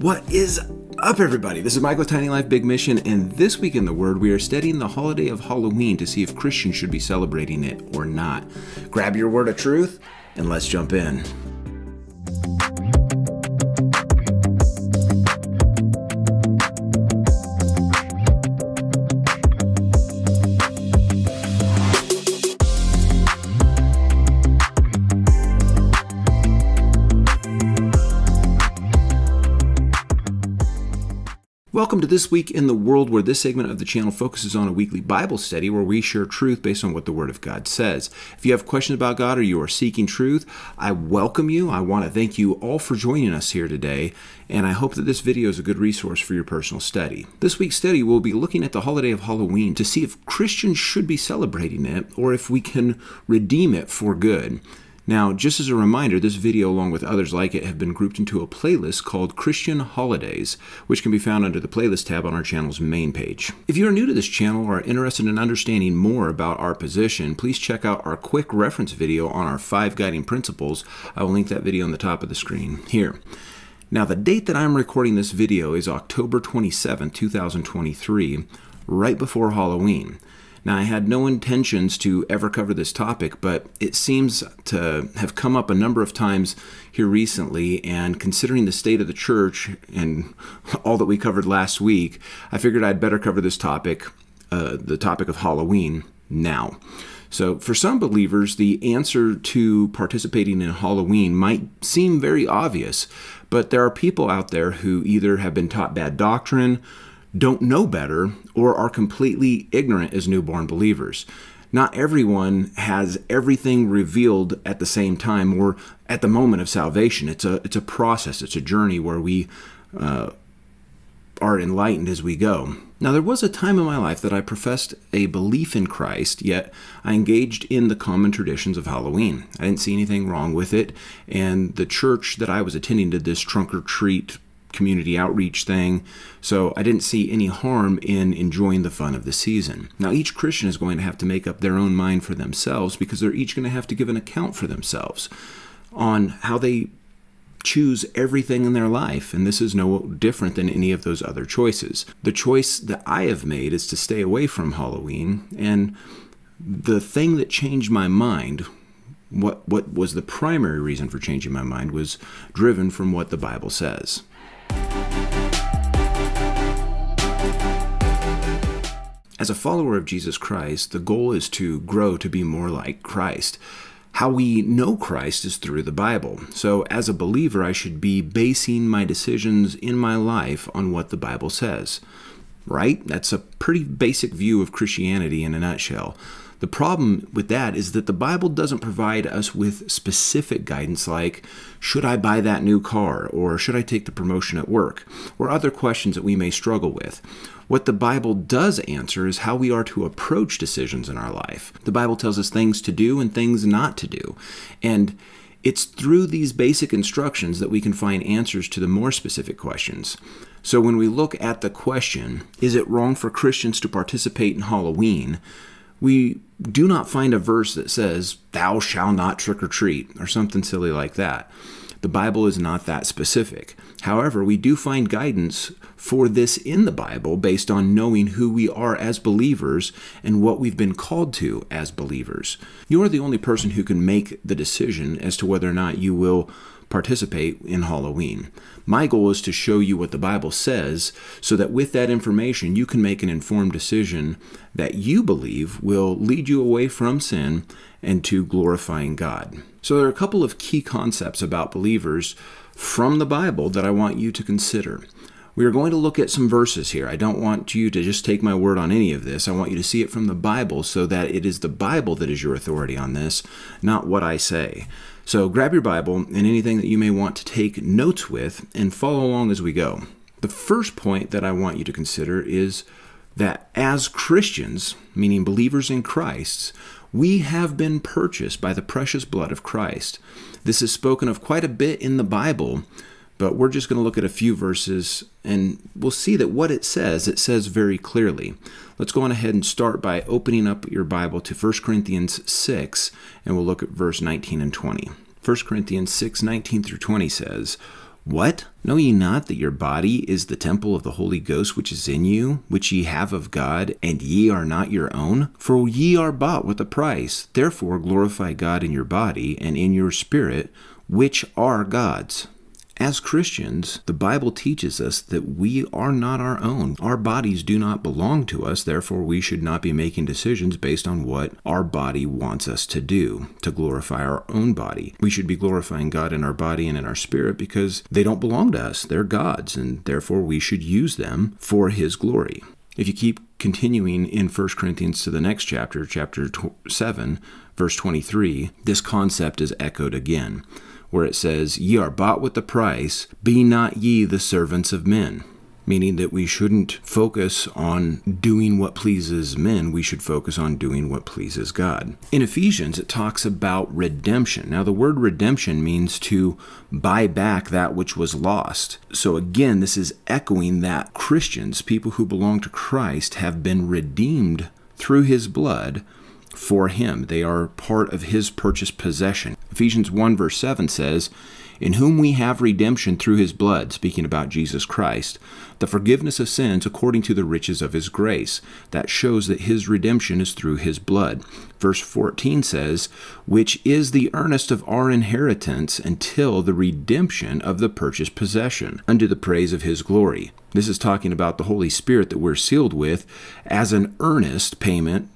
What is up, everybody? This is Michael with Tiny Life, Big Mission, and this week in the Word, we are studying the holiday of Halloween to see if Christians should be celebrating it or not. Grab your word of truth, and let's jump in. Welcome to This Week in the World, where this segment of the channel focuses on a weekly Bible study where we share truth based on what the Word of God says. If you have questions about God or you are seeking truth, I welcome you. I want to thank you all for joining us here today, and I hope that this video is a good resource for your personal study. This week's study will be looking at the holiday of Halloween to see if Christians should be celebrating it or if we can redeem it for good. Now, just as a reminder, this video, along with others like it, have been grouped into a playlist called Christian Holidays, which can be found under the Playlist tab on our channel's main page. If you are new to this channel or are interested in understanding more about our position, please check out our quick reference video on our 5 guiding principles. I will link that video on the top of the screen here. Now, the date that I'm recording this video is October 27, 2023, right before Halloween. Now, I had no intentions to ever cover this topic, but it seems to have come up a number of times here recently, and considering the state of the church and all that we covered last week, I figured I'd better cover this topic, the topic of Halloween, now. So for some believers, the answer to participating in Halloween might seem very obvious, but there are people out there who either have been taught bad doctrine, don't know better, or are completely ignorant as newborn believers. Not everyone has everything revealed at the same time or at the moment of salvation. It's a process. It's a journey where we are enlightened as we go. Now, there was a time in my life that I professed a belief in Christ, yet I engaged in the common traditions of Halloween. I didn't see anything wrong with it, and the church that I was attending did this trunk-or-treat community outreach thing, so I didn't see any harm in enjoying the fun of the season. Now, each Christian is going to have to make up their own mind for themselves, because they're each going to have to give an account for themselves on how they choose everything in their life, and this is no different than any of those other choices. The choice that I have made is to stay away from Halloween, and the thing that changed my mind, what was the primary reason for changing my mind, was driven from what the Bible says. As a follower of Jesus Christ, the goal is to grow to be more like Christ. How we know Christ is through the Bible. So as a believer, I should be basing my decisions in my life on what the Bible says. Right? That's a pretty basic view of Christianity in a nutshell. The problem with that is that the Bible doesn't provide us with specific guidance like, should I buy that new car? Or should I take the promotion at work? Or other questions that we may struggle with. What the Bible does answer is how we are to approach decisions in our life. The Bible tells us things to do and things not to do. And it's through these basic instructions that we can find answers to the more specific questions. So when we look at the question, is it wrong for Christians to participate in Halloween? We do not find a verse that says, thou shalt not trick or treat, or something silly like that. The Bible is not that specific. However, we do find guidance for this in the Bible based on knowing who we are as believers and what we've been called to as believers. You are the only person who can make the decision as to whether or not you will participate in Halloween. My goal is to show you what the Bible says so that with that information you can make an informed decision that you believe will lead you away from sin and to glorifying God. So there are a couple of key concepts about believers from the Bible that I want you to consider. We are going to look at some verses here. I don't want you to just take my word on any of this. I want you to see it from the Bible so that it is the Bible that is your authority on this, not what I say. So grab your Bible and anything that you may want to take notes with and follow along as we go. The first point that I want you to consider is that as Christians, meaning believers in Christ, we have been purchased by the precious blood of Christ. This is spoken of quite a bit in the Bible, but we're just going to look at a few verses, and we'll see that what it says very clearly. Let's go on ahead and start by opening up your Bible to 1 Corinthians 6, and we'll look at verse 19 and 20. 1 Corinthians 6, 19 through 20 says, What? Know ye not that your body is the temple of the Holy Ghost which is in you, which ye have of God, and ye are not your own? For ye are bought with a price. Therefore glorify God in your body and in your spirit, which are God's. As Christians, the Bible teaches us that we are not our own. Our bodies do not belong to us, therefore we should not be making decisions based on what our body wants us to do, to glorify our own body. We should be glorifying God in our body and in our spirit because they don't belong to us. They're God's, and therefore we should use them for His glory. If you keep continuing in 1 Corinthians to the next chapter, chapter 7, verse 23, this concept is echoed again, where it says, "Ye are bought with a price, be not ye the servants of men." Meaning that we shouldn't focus on doing what pleases men. We should focus on doing what pleases God. In Ephesians, it talks about redemption. Now, the word redemption means to buy back that which was lost. So again, this is echoing that Christians, people who belong to Christ, have been redeemed through His blood for Him. They are part of His purchased possession. Ephesians 1 verse 7 says, "In whom we have redemption through His blood," speaking about Jesus Christ, "the forgiveness of sins according to the riches of His grace." That shows that His redemption is through His blood. Verse 14 says, "Which is the earnest of our inheritance until the redemption of the purchased possession, unto the praise of His glory." This is talking about the Holy Spirit that we're sealed with as an earnest payment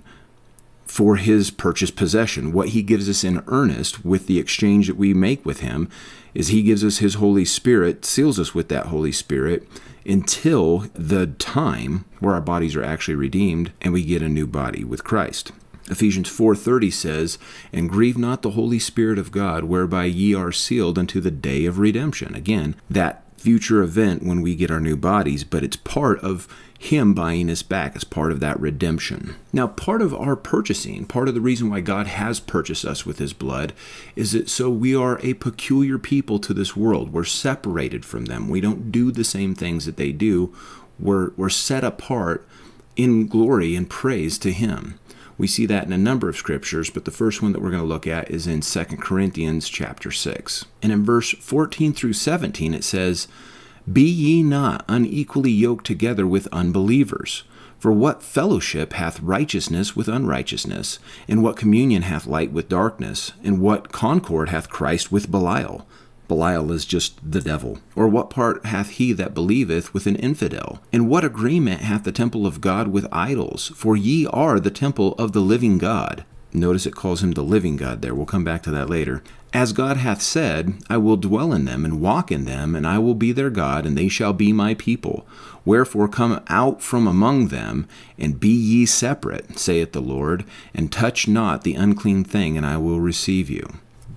for His purchased possession. What He gives us in earnest with the exchange that we make with Him is He gives us His Holy Spirit, seals us with that Holy Spirit until the time where our bodies are actually redeemed and we get a new body with Christ. Ephesians 4:30 says, "And grieve not the Holy Spirit of God, whereby ye are sealed unto the day of redemption." Again, that future event when we get our new bodies, but it's part of Him buying us back as part of that redemption. Now, part of our purchasing, part of the reason why God has purchased us with His blood is that so we are a peculiar people to this world. We're separated from them. We don't do the same things that they do. We're set apart in glory and praise to Him. We see that in a number of scriptures, but the first one that we're going to look at is in 2 Corinthians chapter 6. And in verse 14 through 17, it says, "Be ye not unequally yoked together with unbelievers. For what fellowship hath righteousness with unrighteousness? And what communion hath light with darkness? And what concord hath Christ with Belial? Belial is just the devil. Or what part hath he that believeth with an infidel? And what agreement hath the temple of God with idols? For ye are the temple of the living God." Notice it calls Him the living God there. We'll come back to that later. "As God hath said, I will dwell in them and walk in them, and I will be their God, and they shall be my people. Wherefore come out from among them, and be ye separate, saith the Lord, and touch not the unclean thing, and I will receive you."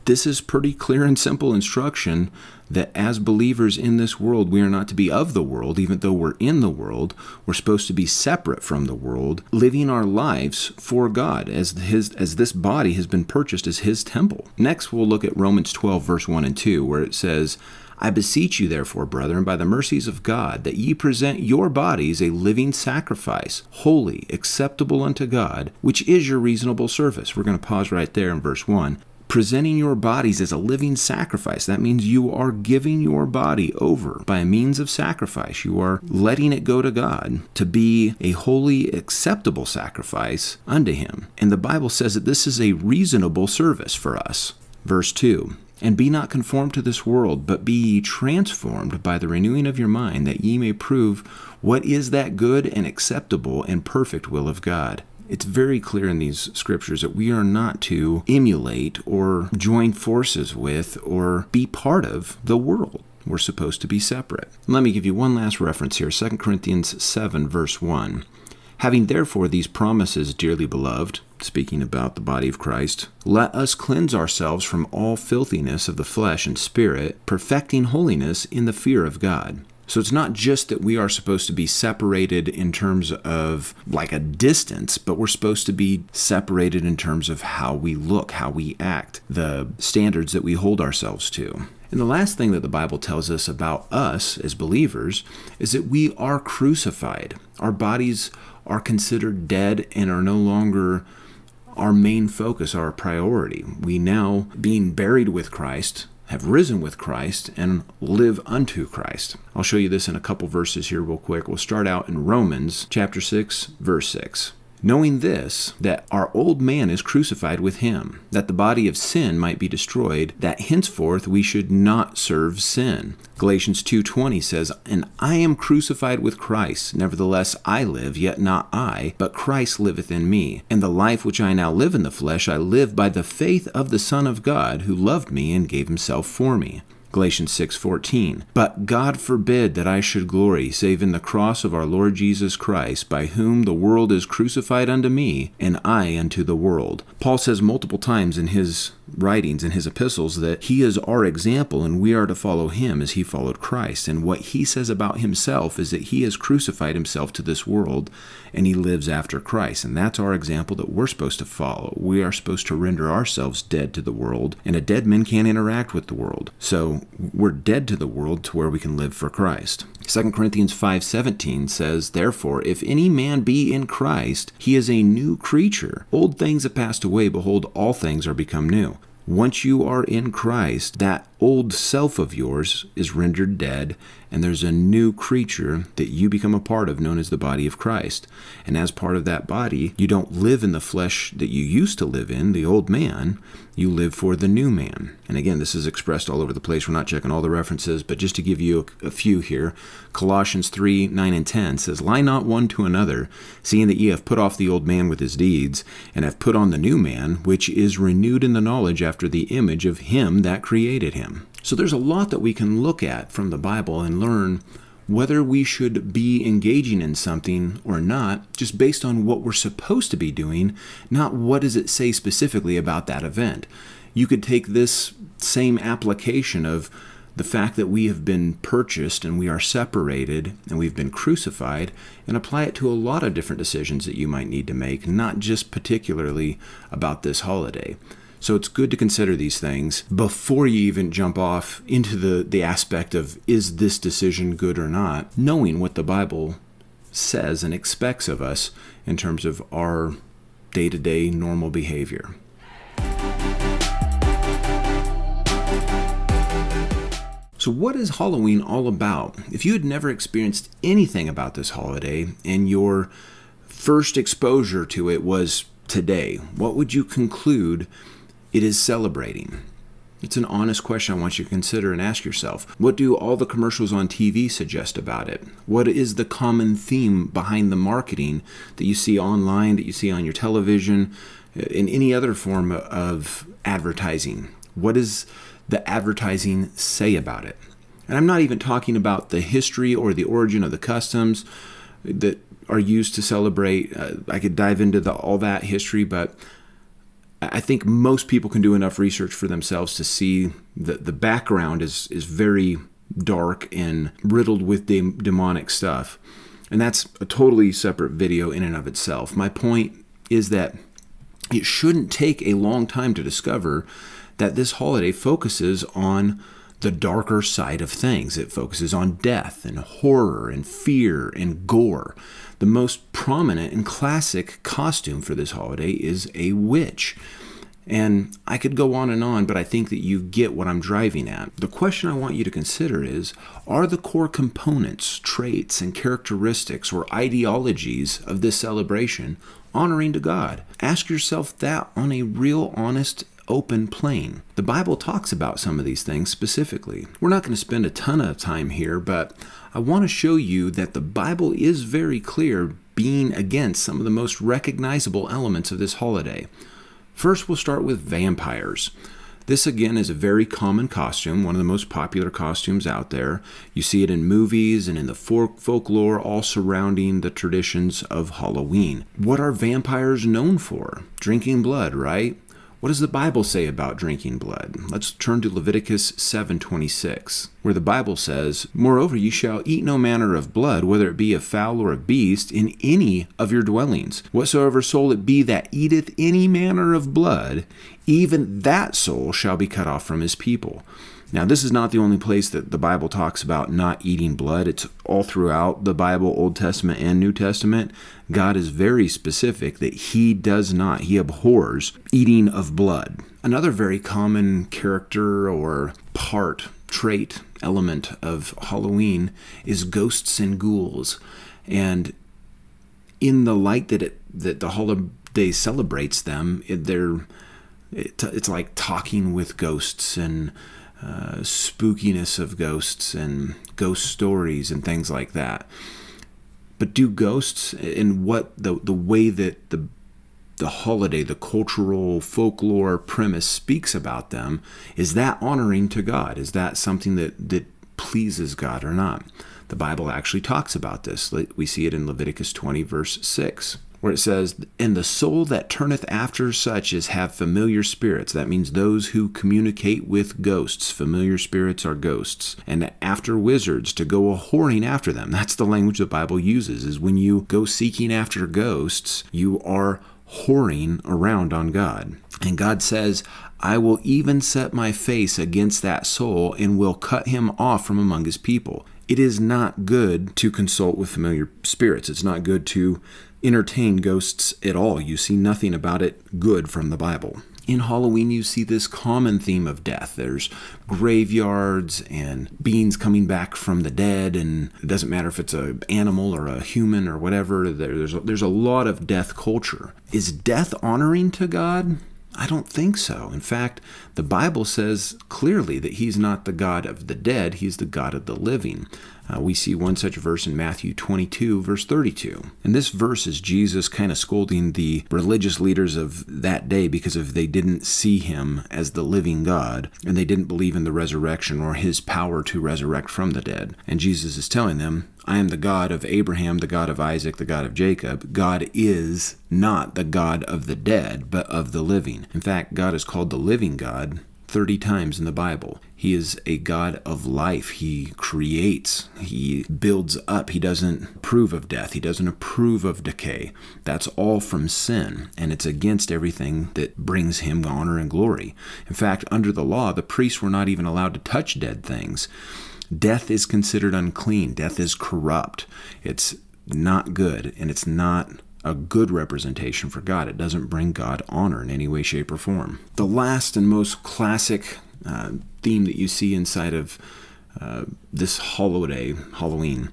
This is pretty clear and simple instruction that as believers in this world, we are not to be of the world, even though we're in the world. We're supposed to be separate from the world, living our lives for God as this body has been purchased as His temple. Next, we'll look at Romans 12, verse 1 and 2, where it says, "I beseech you therefore, brethren, by the mercies of God, that ye present your bodies a living sacrifice, holy, acceptable unto God, which is your reasonable service." We're going to pause right there in verse 1. Presenting your bodies as a living sacrifice. That means you are giving your body over by means of sacrifice. You are letting it go to God to be a holy, acceptable sacrifice unto Him. And the Bible says that this is a reasonable service for us. Verse 2, "And be not conformed to this world, but be ye transformed by the renewing of your mind, that ye may prove what is that good and acceptable and perfect will of God." It's very clear in these scriptures that we are not to emulate or join forces with or be part of the world. We're supposed to be separate. Let me give you one last reference here, 2 Corinthians 7, verse 1. "Having therefore these promises, dearly beloved," speaking about the body of Christ, "let us cleanse ourselves from all filthiness of the flesh and spirit, perfecting holiness in the fear of God." So it's not just that we are supposed to be separated in terms of like a distance, but we're supposed to be separated in terms of how we look, how we act, the standards that we hold ourselves to. And the last thing that the Bible tells us about us as believers is that we are crucified. Our bodies are considered dead and are no longer our main focus, our priority. We now, being buried with Christ, have risen with Christ and live unto Christ. I'll show you this in a couple verses here real quick. We'll start out in Romans chapter 6, verse 6. Knowing this, that our old man is crucified with him, that the body of sin might be destroyed, that henceforth we should not serve sin. Galatians 2:20 says, And I am crucified with Christ, nevertheless I live, yet not I, but Christ liveth in me. And the life which I now live in the flesh, I live by the faith of the Son of God, who loved me and gave himself for me. Galatians 6:14, But God forbid that I should glory, save in the cross of our Lord Jesus Christ, by whom the world is crucified unto me, and I unto the world. Paul says multiple times in his writings, in his epistles, that he is our example and we are to follow him as he followed Christ. And what he says about himself is that he has crucified himself to this world and he lives after Christ. And that's our example that we're supposed to follow. We are supposed to render ourselves dead to the world, and a dead man can't interact with the world. So we're dead to the world to where we can live for Christ. 2 Corinthians 5:17 says, Therefore, if any man be in Christ, he is a new creature. Old things have passed away. Behold, all things are become new. Once you are in Christ, that old self of yours is rendered dead, and there's a new creature that you become a part of known as the body of Christ. And as part of that body, you don't live in the flesh that you used to live in, the old man. You live for the new man. And again, this is expressed all over the place. We're not checking all the references, but just to give you a few here, Colossians 3, 9, and 10 says, Lie not one to another, seeing that ye have put off the old man with his deeds, and have put on the new man, which is renewed in the knowledge after the image of him that created him. So there's a lot that we can look at from the Bible and learn whether we should be engaging in something or not, just based on what we're supposed to be doing, not what does it say specifically about that event. You could take this same application of the fact that we have been purchased and we are separated and we've been crucified and apply it to a lot of different decisions that you might need to make, not just particularly about this holiday. So it's good to consider these things before you even jump off into the aspect of, is this decision good or not? Knowing what the Bible says and expects of us in terms of our day-to-day normal behavior. So what is Halloween all about? If you had never experienced anything about this holiday and your first exposure to it was today, what would you conclude it is celebrating? It's an honest question I want you to consider and ask yourself. What do all the commercials on TV suggest about it? What is the common theme behind the marketing that you see online, that you see on your television, in any other form of advertising? What does the advertising say about it? And I'm not even talking about the history or the origin of the customs that are used to celebrate. I could dive into all that history, but I think most people can do enough research for themselves to see that the background is very dark and riddled with demonic stuff. And that's a totally separate video in and of itself. My point is that it shouldn't take a long time to discover that this holiday focuses on the darker side of things. It focuses on death and horror and fear and gore. The most prominent and classic costume for this holiday is a witch. And I could go on and on, but I think that you get what I'm driving at. The question I want you to consider is, are the core components, traits, and characteristics or ideologies of this celebration honoring to God? Ask yourself that on a real, honest open plane. The Bible talks about some of these things specifically. We're not going to spend a ton of time here, but I want to show you that the Bible is very clear being against some of the most recognizable elements of this holiday. First, we'll start with vampires. This again is a very common costume, one of the most popular costumes out there. You see it in movies and in the folklore, all surrounding the traditions of Halloween. What are vampires known for? Drinking blood, right? What does the Bible say about drinking blood? Let's turn to Leviticus 7:26, where the Bible says, Moreover, you shall eat no manner of blood, whether it be of fowl or of beast, in any of your dwellings. Whatsoever soul it be that eateth any manner of blood, even that soul shall be cut off from his people. Now, this is not the only place that the Bible talks about not eating blood. It's all throughout the Bible, Old Testament and New Testament. God is very specific that he does not, he abhors eating of blood. Another very common character or trait, element of Halloween is ghosts and ghouls. And in the light that the holiday celebrates them, it's like talking with ghosts and spookiness of ghosts and ghost stories and things like that. But do ghosts, in what the way that the holiday, the cultural folklore premise speaks about them, is that honoring to God? Is that something that pleases God or not? The Bible actually talks about this. We see it in Leviticus 20, verse 6, where it says, "And the soul that turneth after such as have familiar spirits." That means those who communicate with ghosts. Familiar spirits are ghosts. "And after wizards, to go a-whoring after them." That's the language the Bible uses, is when you go seeking after ghosts, you are whoring around on God. And God says, "I will even set my face against that soul and will cut him off from among his people." It is not good to consult with familiar spirits. It's not good to entertain ghosts at all. You see nothing about it good from the Bible. In Halloween, you see this common theme of death. There's graveyards and beings coming back from the dead, and it doesn't matter if it's an animal or a human or whatever. There's a lot of death culture. Is death honoring to God? I don't think so. In fact, the Bible says clearly that he's not the God of the dead, he's the God of the living. We see one such verse in Matthew 22, verse 32. And this verse is Jesus kind of scolding the religious leaders of that day because if they didn't see him as the living God, and they didn't believe in the resurrection or his power to resurrect from the dead. And Jesus is telling them, "I am the God of Abraham, the God of Isaac, the God of Jacob." God is not the God of the dead, but of the living. In fact, God is called the living God 30 times in the Bible. He is a God of life. He creates. He builds up. He doesn't approve of death. He doesn't approve of decay. That's all from sin, and it's against everything that brings him honor and glory. In fact, under the law, the priests were not even allowed to touch dead things. Death is considered unclean. Death is corrupt. It's not good, and it's not a good representation for God. It doesn't bring God honor in any way, shape, or form. The last and most classic theme that you see inside of this holiday, Halloween,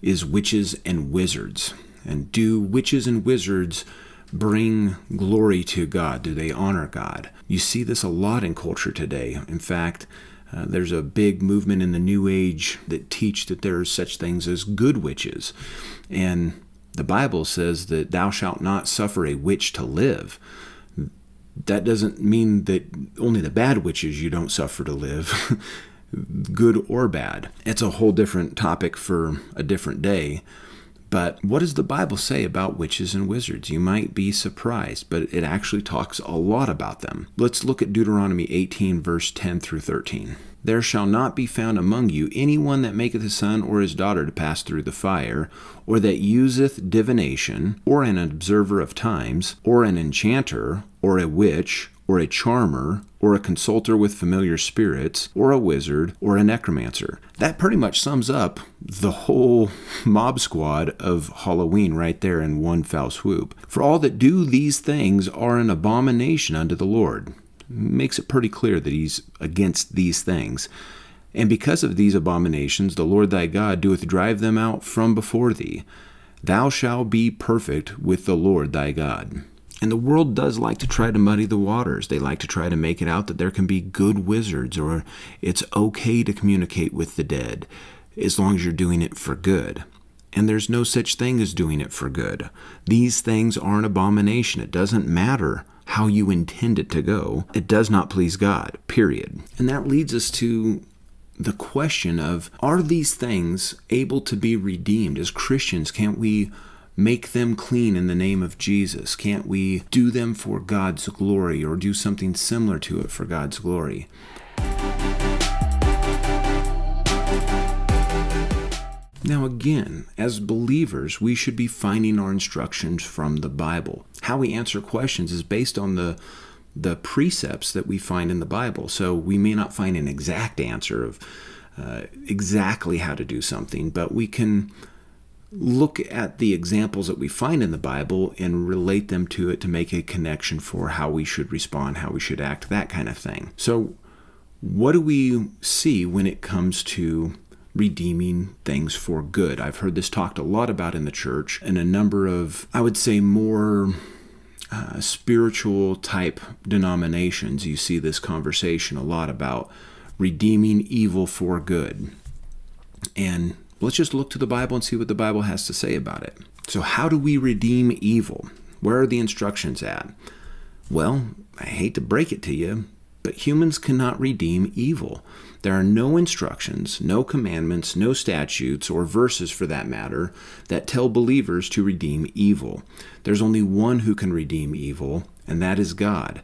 is witches and wizards. And do witches and wizards bring glory to God? Do they honor God? You see this a lot in culture today. In fact, there's a big movement in the New Age that teach that there are such things as good witches. And the Bible says that thou shalt not suffer a witch to live. That doesn't mean that only the bad witches you don't suffer to live, good or bad. It's a whole different topic for a different day. But what does the Bible say about witches and wizards? You might be surprised, but it actually talks a lot about them. Let's look at Deuteronomy 18, verse 10 through 13. "There shall not be found among you anyone that maketh his son or his daughter to pass through the fire, or that useth divination, or an observer of times, or an enchanter, or a witch, or a charmer, or a consulter with familiar spirits, or a wizard, or a necromancer." That pretty much sums up the whole mob squad of Halloween right there in one foul swoop. "For all that do these things are an abomination unto the Lord." Makes it pretty clear that he's against these things. "And because of these abominations, the Lord thy God doeth drive them out from before thee. Thou shalt be perfect with the Lord thy God." And the world does like to try to muddy the waters. They like to try to make it out that there can be good wizards, or it's okay to communicate with the dead as long as you're doing it for good. And there's no such thing as doing it for good. These things are an abomination. It doesn't matter how you intend it to go. It does not please God, period. And that leads us to the question of, are these things able to be redeemed? As Christians, can't we make them clean in the name of Jesus? Can't we do them for God's glory, or do something similar to it for God's glory? Now again, as believers, we should be finding our instructions from the Bible. How we answer questions is based on the the precepts that we find in the Bible. So we may not find an exact answer of exactly how to do something, but we can look at the examples that we find in the Bible and relate them to it to make a connection for how we should respond, how we should act, that kind of thing. So what do we see when it comes to redeeming things for good? I've heard this talked a lot about in the church, and a number of, I would say, more spiritual type denominations. You see this conversation a lot about redeeming evil for good. And let's just look to the Bible and see what the Bible has to say about it. So how do we redeem evil? Where are the instructions at? Well, I hate to break it to you, but humans cannot redeem evil. There are no instructions, no commandments, no statutes, or verses for that matter, that tell believers to redeem evil. There's only one who can redeem evil, and that is God.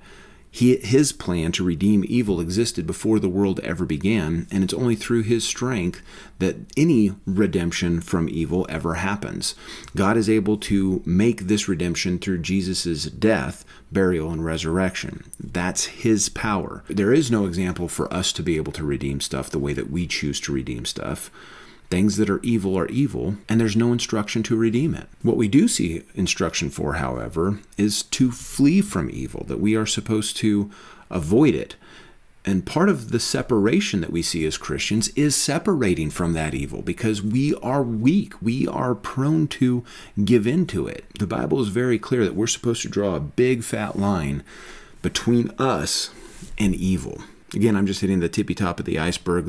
His plan to redeem evil existed before the world ever began, and it's only through his strength that any redemption from evil ever happens. God is able to make this redemption through Jesus' death, burial, and resurrection. That's his power. There is no example for us to be able to redeem stuff the way that we choose to redeem stuff. Things that are evil, and there's no instruction to redeem it. What we do see instruction for, however, is to flee from evil, that we are supposed to avoid it. And part of the separation that we see as Christians is separating from that evil, because we are weak. We are prone to give in to it. The Bible is very clear that we're supposed to draw a big fat line between us and evil. Again, I'm just hitting the tippy top of the iceberg.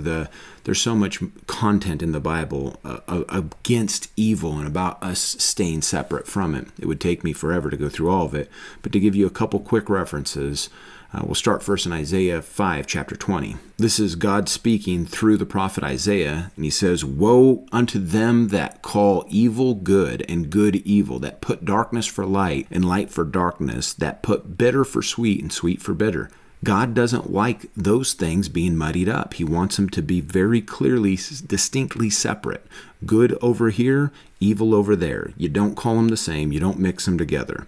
There's so much content in the Bible against evil and about us staying separate from it. It would take me forever to go through all of it. But to give you a couple quick references, we'll start first in Isaiah 5, chapter 20. This is God speaking through the prophet Isaiah, and he says, "Woe unto them that call evil good and good evil, that put darkness for light and light for darkness, that put bitter for sweet and sweet for bitter." God doesn't like those things being muddied up. He wants them to be very clearly, distinctly separate. Good over here, evil over there. You don't call them the same. You don't mix them together.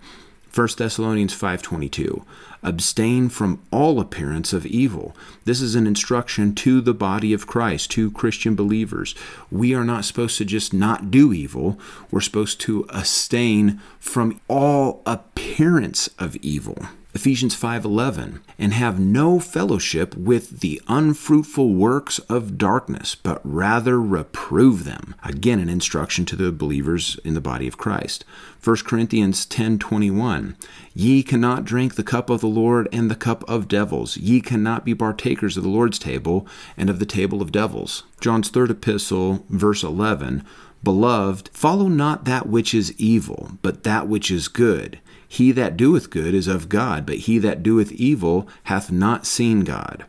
1 Thessalonians 5:22, abstain from all appearance of evil. This is an instruction to the body of Christ, to Christian believers. We are not supposed to just not do evil. We're supposed to abstain from all appearance of evil. Ephesians 5:11, and have no fellowship with the unfruitful works of darkness, but rather reprove them. Again, an instruction to the believers in the body of Christ. 1 Corinthians 10:21, ye cannot drink the cup of the Lord and the cup of devils. Ye cannot be partakers of the Lord's table and of the table of devils. John's third epistle, verse 11, beloved, follow not that which is evil, but that which is good. He that doeth good is of God, but he that doeth evil hath not seen God.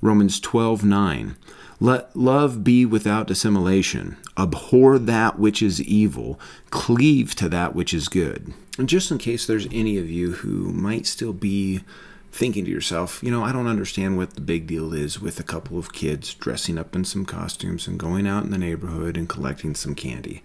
Romans 12:9, let love be without dissimulation. Abhor that which is evil. Cleave to that which is good. And just in case there's any of you who might still be thinking to yourself, you know, I don't understand what the big deal is with a couple of kids dressing up in some costumes and going out in the neighborhood and collecting some candy.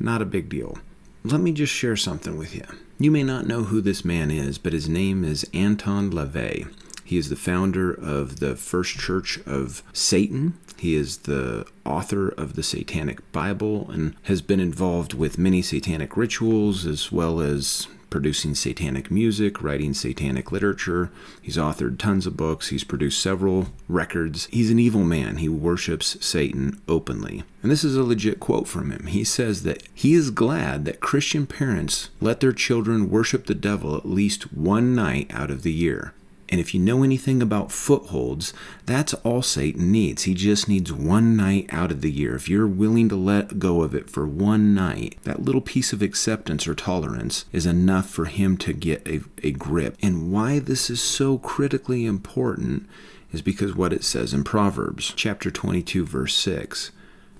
Not a big deal. Let me just share something with you. You may not know who this man is, but his name is Anton LaVey. He is the founder of the First Church of Satan. He is the author of the Satanic Bible and has been involved with many satanic rituals, as well as producing satanic music, writing satanic literature. He's authored tons of books. He's produced several records. He's an evil man. He worships Satan openly. And this is a legit quote from him. He says that he is glad that Christian parents let their children worship the devil at least one night out of the year. And if you know anything about footholds, that's all Satan needs. He just needs one night out of the year. If you're willing to let go of it for one night, that little piece of acceptance or tolerance is enough for him to get a grip. And why this is so critically important is because what it says in Proverbs, chapter 22, verse 6,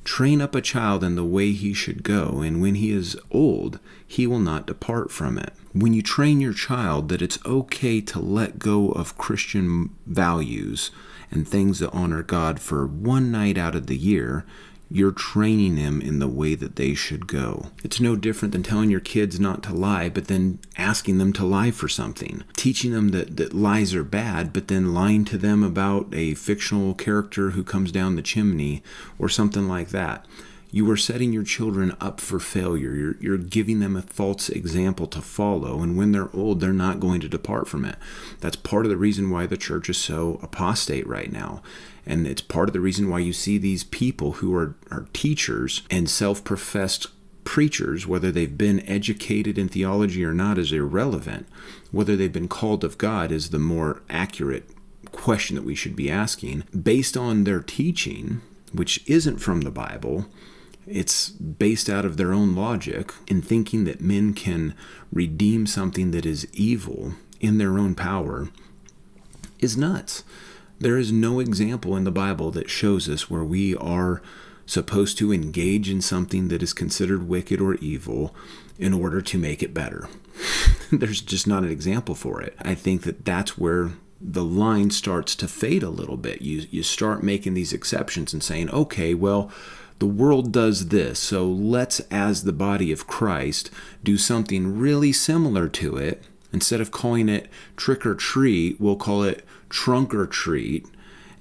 train up a child in the way he should go, and when he is old, he will not depart from it. When you train your child that it's okay to let go of Christian values and things that honor God for one night out of the year, You're training them in the way that they should go. It's no different than telling your kids not to lie, but then asking them to lie for something. Teaching them that lies are bad, but then lying to them about a fictional character who comes down the chimney or something like that. You are setting your children up for failure. You're giving them a false example to follow, and when they're old, they're not going to depart from it. That's part of the reason why the church is so apostate right now. And it's part of the reason why you see these people who are teachers and self-professed preachers, whether they've been educated in theology or not is irrelevant. Whether they've been called of God is the more accurate question that we should be asking. Based on their teaching, which isn't from the Bible, it's based out of their own logic in thinking that men can redeem something that is evil in their own power is nuts. There is no example in the Bible that shows us where we are supposed to engage in something that is considered wicked or evil in order to make it better. There's just not an example for it. I think that that's where the line starts to fade a little bit. You start making these exceptions and saying, okay, well, the world does this, so let's, as the body of Christ, do something really similar to it. Instead of calling it trick or treat, we'll call it trunk or treat.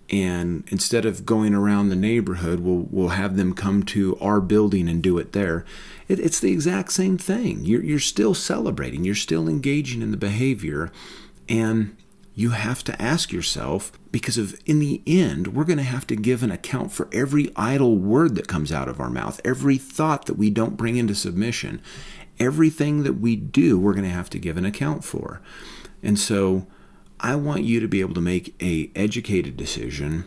And instead of going around the neighborhood, we'll have them come to our building and do it there. It's the exact same thing. You're still celebrating. You're still engaging in the behavior. And you have to ask yourself, because in the end, we're going to have to give an account for every idle word that comes out of our mouth, every thought that we don't bring into submission, everything that we do, we're going to have to give an account for. And so I want you to be able to make an educated decision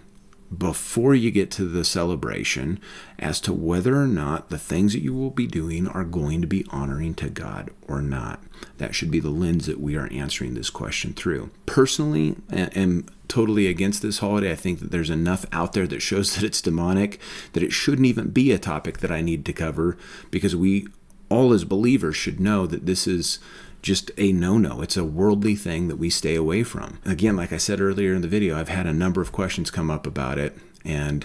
before you get to the celebration as to whether or not the things that you will be doing are going to be honoring to God or not. That should be the lens that we are answering this question through. Personally, I'm totally against this holiday. I think that there's enough out there that shows that it's demonic, that it shouldn't even be a topic that I need to cover, because we all as believers should know that this is just a no-no. It's a worldly thing that we stay away from. Again, like I said earlier in the video, I've had a number of questions come up about it, and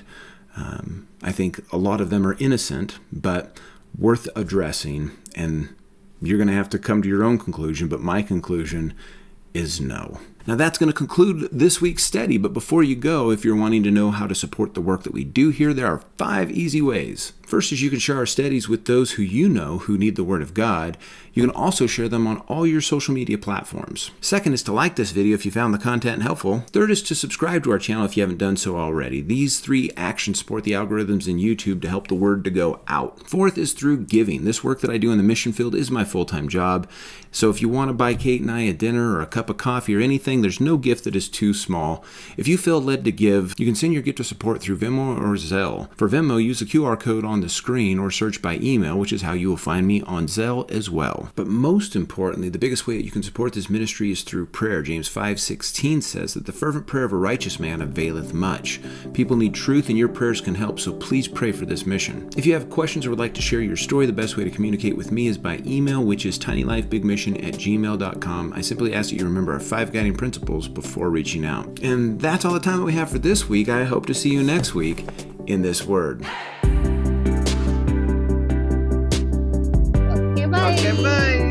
I think a lot of them are innocent, but worth addressing, and you're going to have to come to your own conclusion, but my conclusion is no. Now that's going to conclude this week's study, but before you go, if you're wanting to know how to support the work that we do here, there are 5 easy ways. First is you can share our studies with those who you know who need the Word of God. You can also share them on all your social media platforms. Second is to like this video if you found the content helpful. Third is to subscribe to our channel if you haven't done so already. These 3 actions support the algorithms in YouTube to help the Word to go out. Fourth is through giving. This work that I do in the mission field is my full-time job. So if you want to buy Kate and I a dinner or a cup of coffee or anything, there's no gift that is too small. If you feel led to give, you can send your gift to support through Venmo or Zelle. For Venmo, use the QR code on the screen or search by email, which is how you will find me on Zelle as well. But most importantly, the biggest way that you can support this ministry is through prayer. James 5:16 says that the fervent prayer of a righteous man availeth much. People need truth and your prayers can help, so please pray for this mission. If you have questions or would like to share your story, the best way to communicate with me is by email, which is tinylifebigmission@gmail.com. I simply ask that you remember our 5 guiding principles before reaching out. And that's all the time that we have for this week. I hope to see you next week in This Word. Okay, bye. Okay, bye.